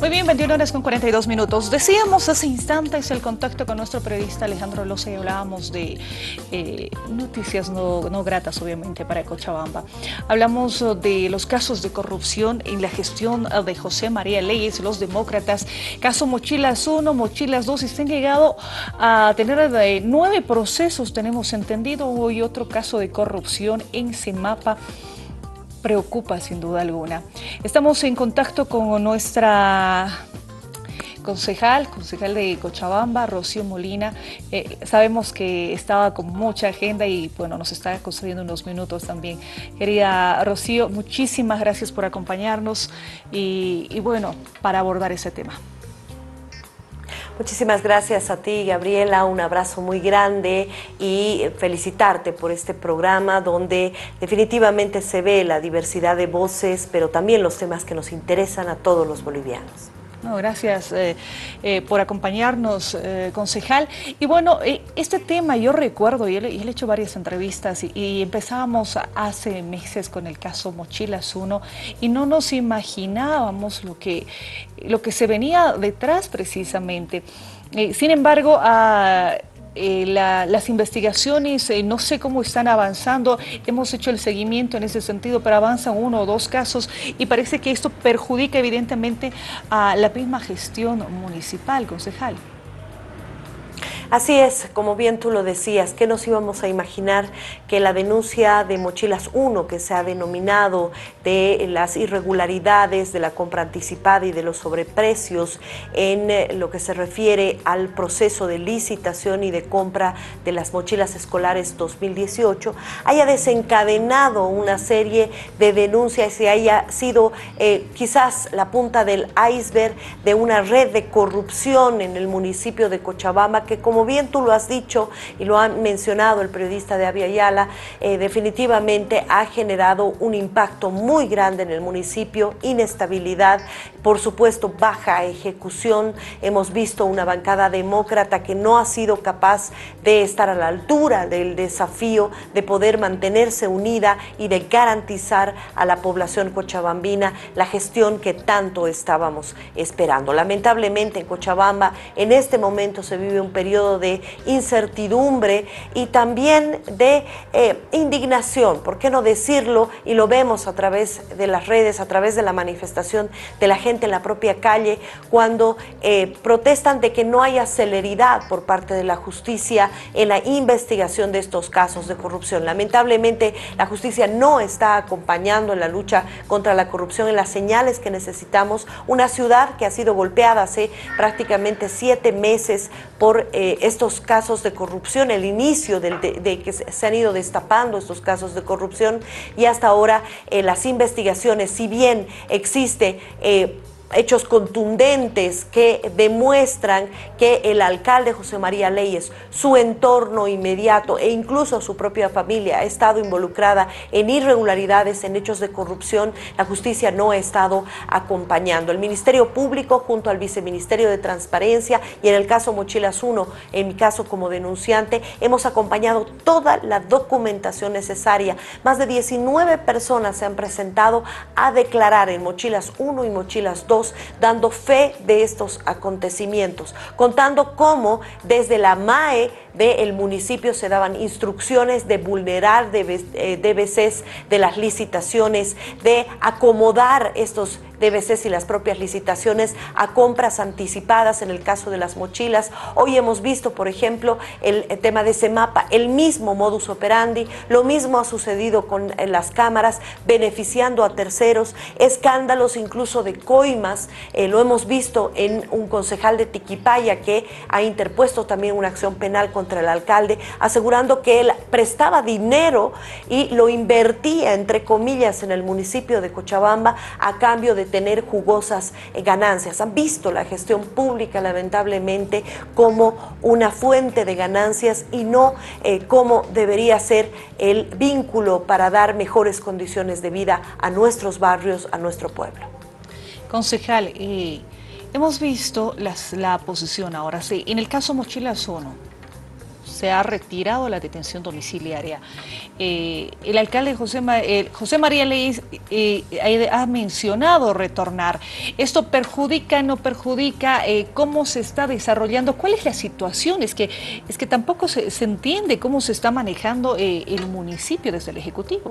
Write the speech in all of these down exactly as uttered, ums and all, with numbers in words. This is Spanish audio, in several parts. Muy bien, veintiuna horas con cuarenta y dos minutos. Decíamos hace instantes el contacto con nuestro periodista Alejandro López y hablábamos de eh, noticias no, no gratas, obviamente, para Cochabamba. Hablamos de los casos de corrupción en la gestión de José María Leyes, los demócratas. Caso Mochilas uno, Mochilas dos, y se han llegado a tener de nueve procesos, tenemos entendido. Hoy otro caso de corrupción en Semapa. Preocupa sin duda alguna. Estamos en contacto con nuestra concejal, concejal de Cochabamba, Rocío Molina. Eh, sabemos que estaba con mucha agenda y bueno, nos está concediendo unos minutos también. Querida Rocío, muchísimas gracias por acompañarnos y, y bueno, para abordar ese tema. Muchísimas gracias a ti, Gabriela, un abrazo muy grande y felicitarte por este programa donde definitivamente se ve la diversidad de voces, pero también los temas que nos interesan a todos los bolivianos. No, gracias eh, eh, por acompañarnos, eh, concejal. Y bueno, eh, este tema yo recuerdo, y él, y él he hecho varias entrevistas, y, y empezábamos hace meses con el caso Mochilas uno, y no nos imaginábamos lo que, lo que se venía detrás precisamente. Eh, sin embargo, a... Uh, Eh, la, las investigaciones, eh, no sé cómo están avanzando, hemos hecho el seguimiento en ese sentido, pero avanzan uno o dos casos y parece que esto perjudica evidentemente a la misma gestión municipal, concejal. Así es, como bien tú lo decías, que nos íbamos a imaginar que la denuncia de Mochilas uno, que se ha denominado de las irregularidades de la compra anticipada y de los sobreprecios en lo que se refiere al proceso de licitación y de compra de las mochilas escolares dos mil dieciocho, haya desencadenado una serie de denuncias y haya sido eh, quizás la punta del iceberg de una red de corrupción en el municipio de Cochabamba que, como Como bien tú lo has dicho y lo ha mencionado el periodista de Abya Yala, eh, definitivamente ha generado un impacto muy grande en el municipio, inestabilidad, por supuesto baja ejecución. Hemos visto una bancada demócrata que no ha sido capaz de estar a la altura del desafío de poder mantenerse unida y de garantizar a la población cochabambina la gestión que tanto estábamos esperando. Lamentablemente en Cochabamba en este momento se vive un periodo de incertidumbre y también de eh, indignación, ¿por qué no decirlo? Y lo vemos a través de las redes, a través de la manifestación de la gente en la propia calle, cuando eh, protestan de que no haya celeridad por parte de la justicia en la investigación de estos casos de corrupción. Lamentablemente la justicia no está acompañando en la lucha contra la corrupción, en las señales que necesitamos. Una ciudad que ha sido golpeada hace prácticamente siete meses por eh, estos casos de corrupción, el inicio del, de, de que se han ido destapando estos casos de corrupción y hasta ahora eh, las investigaciones, si bien existe eh, hechos contundentes que demuestran que el alcalde José María Leyes, su entorno inmediato e incluso su propia familia ha estado involucrada en irregularidades, en hechos de corrupción, la justicia no ha estado acompañando. El Ministerio Público junto al Viceministerio de Transparencia y en el caso Mochilas uno, en mi caso como denunciante, hemos acompañado toda la documentación necesaria. Más de diecinueve personas se han presentado a declarar en Mochilas uno y Mochilas dos, dando fe de estos acontecimientos, contando cómo desde la M A E del municipio se daban instrucciones de vulnerar D B Cs de las licitaciones, de acomodar estos D B Cs y las propias licitaciones a compras anticipadas en el caso de las mochilas. Hoy hemos visto, por ejemplo, el tema de Semapa, el mismo modus operandi, lo mismo ha sucedido con las cámaras, beneficiando a terceros, escándalos incluso de coimas, eh, lo hemos visto en un concejal de Tiquipaya que ha interpuesto también una acción penal contra el alcalde, asegurando que él prestaba dinero y lo invertía, entre comillas, en el municipio de Cochabamba a cambio de tener jugosas ganancias. Han visto la gestión pública lamentablemente como una fuente de ganancias y no eh, como debería ser el vínculo para dar mejores condiciones de vida a nuestros barrios, a nuestro pueblo. Concejal, eh, hemos visto las, la posición ahora, sí, en el caso Mochilas uno se ha retirado la detención domiciliaria. Eh, el alcalde José, Ma, eh, José María Leyes eh, eh, ha mencionado retornar. ¿Esto perjudica, no perjudica? Eh, ¿Cómo se está desarrollando? ¿Cuál es la situación? Es que, es que tampoco se, se entiende cómo se está manejando eh, el municipio desde el Ejecutivo.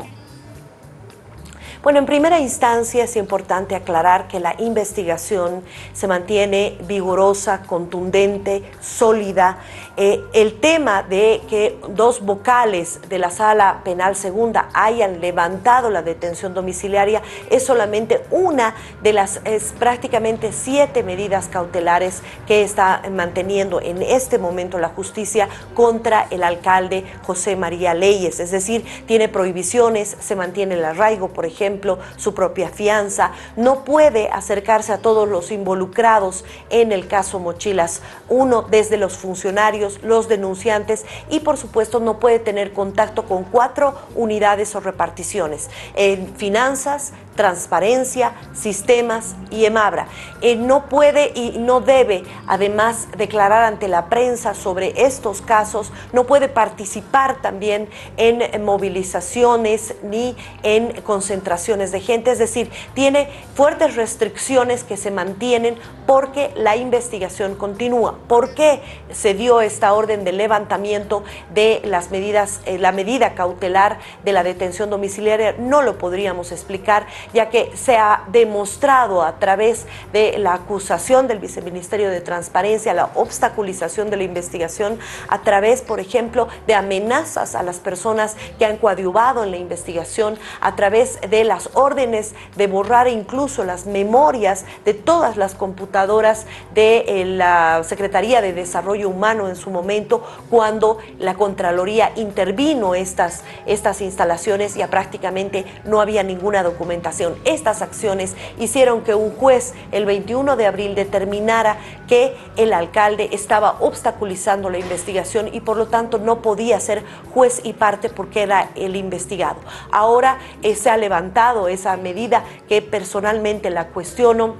Bueno, en primera instancia es importante aclarar que la investigación se mantiene vigorosa, contundente, sólida. Eh, el tema de que dos vocales de la Sala Penal Segunda hayan levantado la detención domiciliaria es solamente una de las es prácticamente siete medidas cautelares que está manteniendo en este momento la justicia contra el alcalde José María Leyes. Es decir, tiene prohibiciones, se mantiene el arraigo, por ejemplo, su propia fianza, no puede acercarse a todos los involucrados en el caso Mochilas uno, desde los funcionarios, los denunciantes, y por supuesto no puede tener contacto con cuatro unidades o reparticiones, en finanzas, transparencia, sistemas y EMABRA. Eh, no puede y no debe además declarar ante la prensa sobre estos casos, no puede participar también en movilizaciones ni en concentraciones de gente, es decir, tiene fuertes restricciones que se mantienen porque la investigación continúa. ¿Por qué se dio esta orden de levantamiento de las medidas, eh, la medida cautelar de la detención domiciliaria? No lo podríamos explicar, ya que se ha demostrado a través de la acusación del Viceministerio de Transparencia, la obstaculización de la investigación, a través, por ejemplo, de amenazas a las personas que han coadyuvado en la investigación, a través de las órdenes de borrar incluso las memorias de todas las computadoras de la Secretaría de Desarrollo Humano en su momento, cuando la Contraloría intervino estas, estas instalaciones, ya prácticamente no había ninguna documentación. Estas acciones hicieron que un juez el veintiuno de abril determinara que el alcalde estaba obstaculizando la investigación y por lo tanto no podía ser juez y parte porque era el investigado. Ahora eh, se ha levantado esa medida que personalmente la cuestiono.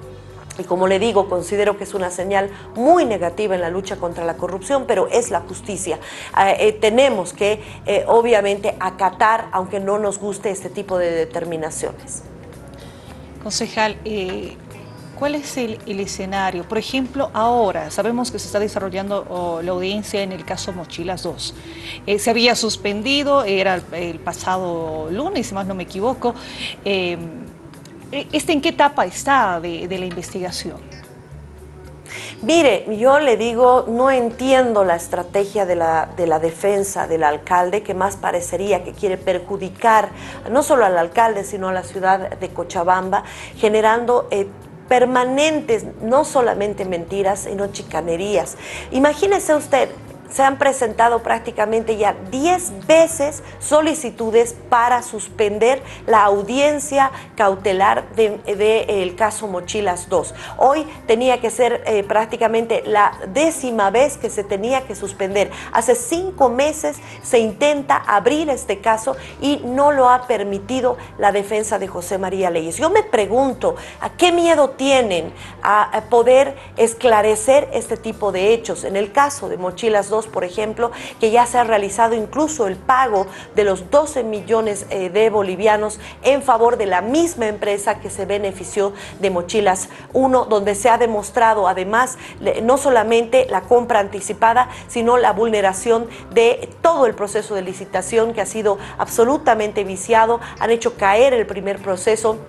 Y como le digo, considero que es una señal muy negativa en la lucha contra la corrupción, pero es la justicia. Eh, eh, tenemos que, eh, obviamente, acatar, aunque no nos guste este tipo de determinaciones. Concejal, eh, ¿cuál es el, el escenario? Por ejemplo, ahora sabemos que se está desarrollando oh, la audiencia en el caso Mochilas dos. Eh, se había suspendido, era el, el pasado lunes, si más no me equivoco. Eh, ¿Este en qué etapa está de, de la investigación? Mire, yo le digo, no entiendo la estrategia de la, de la defensa del alcalde, que más parecería que quiere perjudicar no solo al alcalde, sino a la ciudad de Cochabamba, generando eh, permanentes, no solamente mentiras, sino chicanerías. Imagínese usted, se han presentado prácticamente ya diez veces solicitudes para suspender la audiencia cautelar del de, de, el caso Mochilas dos. Hoy tenía que ser eh, prácticamente la décima vez que se tenía que suspender. Hace cinco meses se intenta abrir este caso y no lo ha permitido la defensa de José María Leyes. Yo me pregunto, ¿a qué miedo tienen a, a poder esclarecer este tipo de hechos? En el caso de Mochilas dos, por ejemplo, que ya se ha realizado incluso el pago de los doce millones eh, de bolivianos en favor de la misma empresa que se benefició de Mochilas uno, donde se ha demostrado además le, no solamente la compra anticipada, sino la vulneración de todo el proceso de licitación que ha sido absolutamente viciado. Han hecho caer el primer proceso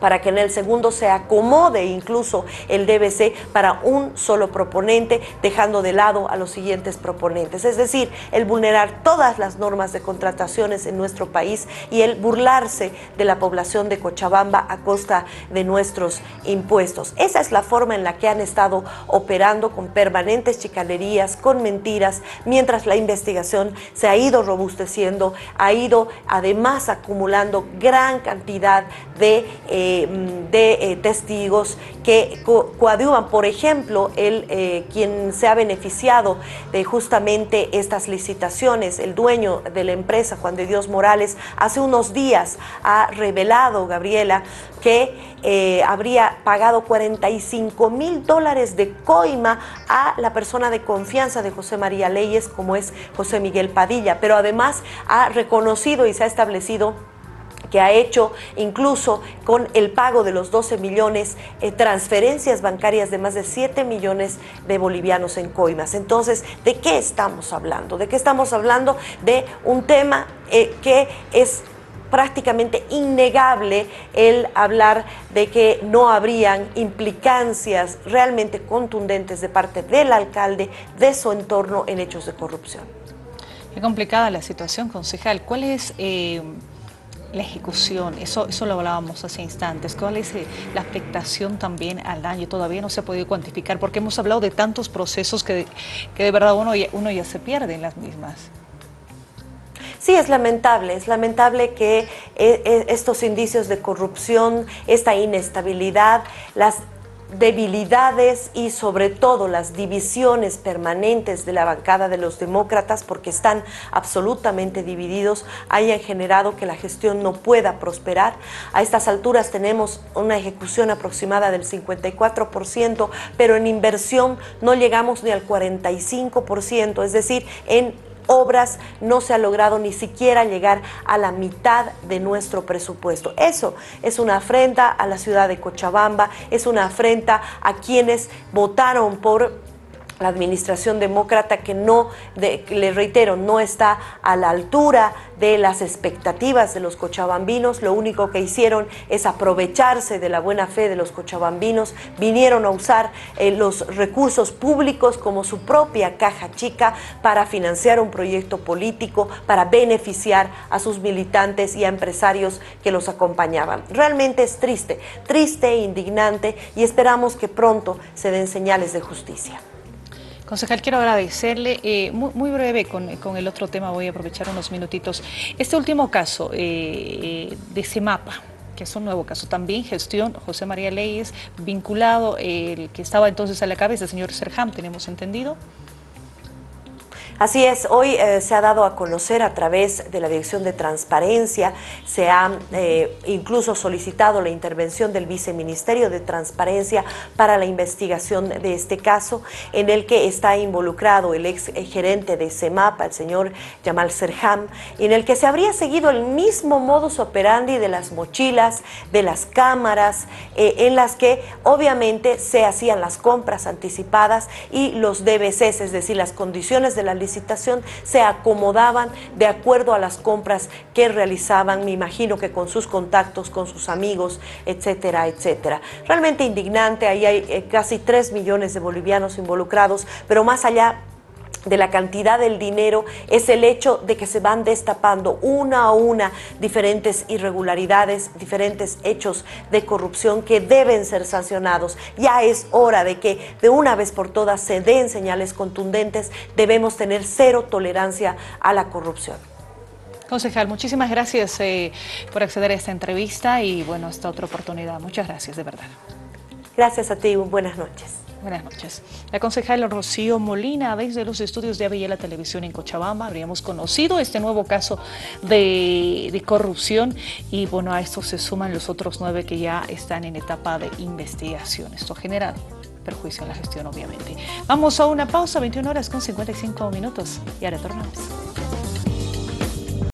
para que en el segundo se acomode incluso el D B C para un solo proponente, dejando de lado a los siguientes proponentes. Es decir, el vulnerar todas las normas de contrataciones en nuestro país y el burlarse de la población de Cochabamba a costa de nuestros impuestos. Esa es la forma en la que han estado operando, con permanentes chicanerías, con mentiras, mientras la investigación se ha ido robusteciendo, ha ido además acumulando gran cantidad de... Eh, eh, de eh, testigos que co coadyuvan, por ejemplo, el, eh, quien se ha beneficiado de justamente estas licitaciones, el dueño de la empresa, Juan de Dios Morales, hace unos días ha revelado, Gabriela, que eh, habría pagado cuarenta y cinco mil dólares de coima a la persona de confianza de José María Leyes, como es José Miguel Padilla, pero además ha reconocido y se ha establecido que ha hecho incluso con el pago de los doce millones eh, transferencias bancarias de más de siete millones de bolivianos en coimas. Entonces, ¿de qué estamos hablando? ¿De qué estamos hablando? De un tema eh, que es prácticamente innegable el hablar de que no habrían implicancias realmente contundentes de parte del alcalde, de su entorno en hechos de corrupción. Qué complicada la situación, concejal. ¿Cuál es eh... la ejecución? Eso, eso lo hablábamos hace instantes. ¿Cuál es la afectación también al daño? Todavía no se ha podido cuantificar porque hemos hablado de tantos procesos que, que de verdad uno ya, uno ya se pierde en las mismas. Sí, es lamentable, es lamentable que eh, estos indicios de corrupción, esta inestabilidad, las debilidades y sobre todo las divisiones permanentes de la bancada de los demócratas, porque están absolutamente divididos, hayan generado que la gestión no pueda prosperar. A estas alturas tenemos una ejecución aproximada del cincuenta y cuatro por ciento, pero en inversión no llegamos ni al cuarenta y cinco por ciento, es decir, en obras no se ha logrado ni siquiera llegar a la mitad de nuestro presupuesto. Eso es una afrenta a la ciudad de Cochabamba, es una afrenta a quienes votaron por la administración demócrata, que no, de, le reitero, no está a la altura de las expectativas de los cochabambinos. Lo único que hicieron es aprovecharse de la buena fe de los cochabambinos, vinieron a usar eh, los recursos públicos como su propia caja chica para financiar un proyecto político, para beneficiar a sus militantes y a empresarios que los acompañaban. Realmente es triste, triste e indignante, y esperamos que pronto se den señales de justicia. Concejal, quiero agradecerle, eh, muy, muy breve con, con el otro tema, voy a aprovechar unos minutitos. Este último caso eh, de Semapa, que es un nuevo caso también, gestión José María Leyes, vinculado, eh, el que estaba entonces a la cabeza, el señor Serhan, tenemos entendido. Así es, hoy eh, se ha dado a conocer a través de la Dirección de Transparencia, se ha eh, incluso solicitado la intervención del Viceministerio de Transparencia para la investigación de este caso, en el que está involucrado el ex gerente de Semapa, el señor Jamal Serhan, en el que se habría seguido el mismo modus operandi de las mochilas, de las cámaras, eh, en las que obviamente se hacían las compras anticipadas y los D B Ces, es decir, las condiciones de la licitación licitación se acomodaban de acuerdo a las compras que realizaban, me imagino que con sus contactos, con sus amigos, etcétera, etcétera. Realmente indignante, ahí hay eh, casi tres millones de bolivianos involucrados, pero más allá de la cantidad del dinero es el hecho de que se van destapando una a una diferentes irregularidades, diferentes hechos de corrupción que deben ser sancionados. Ya es hora de que de una vez por todas se den señales contundentes. Debemos tener cero tolerancia a la corrupción. Concejal, muchísimas gracias eh, por acceder a esta entrevista y bueno, esta otra oportunidad. Muchas gracias, de verdad. Gracias a ti, buenas noches. Buenas noches. La concejal Rocío Molina, desde los estudios de Abya Yala Televisión en Cochabamba, habríamos conocido este nuevo caso de, de corrupción y bueno, a esto se suman los otros nueve que ya están en etapa de investigación. Esto genera perjuicio en la gestión, obviamente. Vamos a una pausa, veintiuna horas con cincuenta y cinco minutos y ahora retornamos.